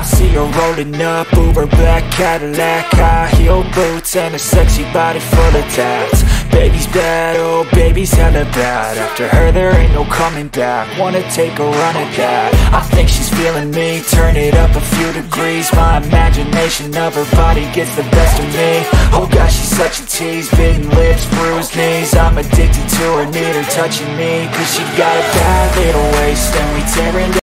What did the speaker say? I see her rolling up, Uber black Cadillac, high heel boots and a sexy body full of tats. Baby's bad, oh baby's hella bad. After her there ain't no coming back, wanna take a run at that. I think she's feeling me, turn it up a few degrees. My imagination of her body gets the best of me. Oh gosh, she's such a tease, bitten lips, bruised knees. I'm addicted to her, need her touching me, cause she got a bad little waist and we tearing down.